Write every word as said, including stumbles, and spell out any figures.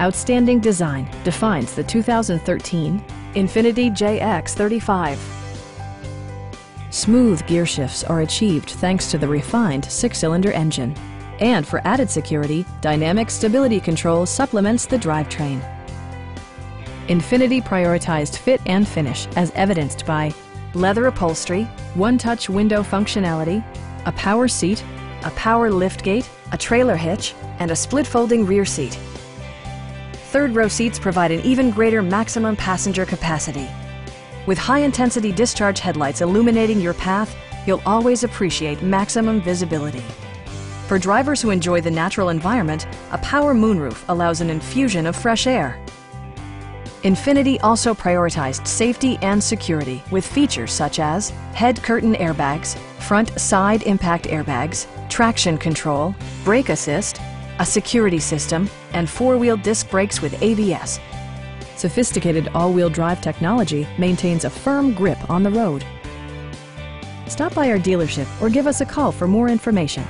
Outstanding design defines the two thousand thirteen Infiniti J X thirty-five. Smooth gear shifts are achieved thanks to the refined six-cylinder engine. And for added security, dynamic stability control supplements the drivetrain. Infiniti prioritized fit and finish as evidenced by leather upholstery, one-touch window functionality, a power seat, a power liftgate, a trailer hitch, and a split-folding rear seat. Third-row seats provide an even greater maximum passenger capacity. With high-intensity discharge headlights illuminating your path, you'll always appreciate maximum visibility. For drivers who enjoy the natural environment, a power moonroof allows an infusion of fresh air. Infiniti also prioritized safety and security with features such as head curtain airbags, front side impact airbags, traction control, brake assist, a security system, and four-wheel disc brakes with A B S. Sophisticated all-wheel drive technology maintains a firm grip on the road. Stop by our dealership or give us a call for more information.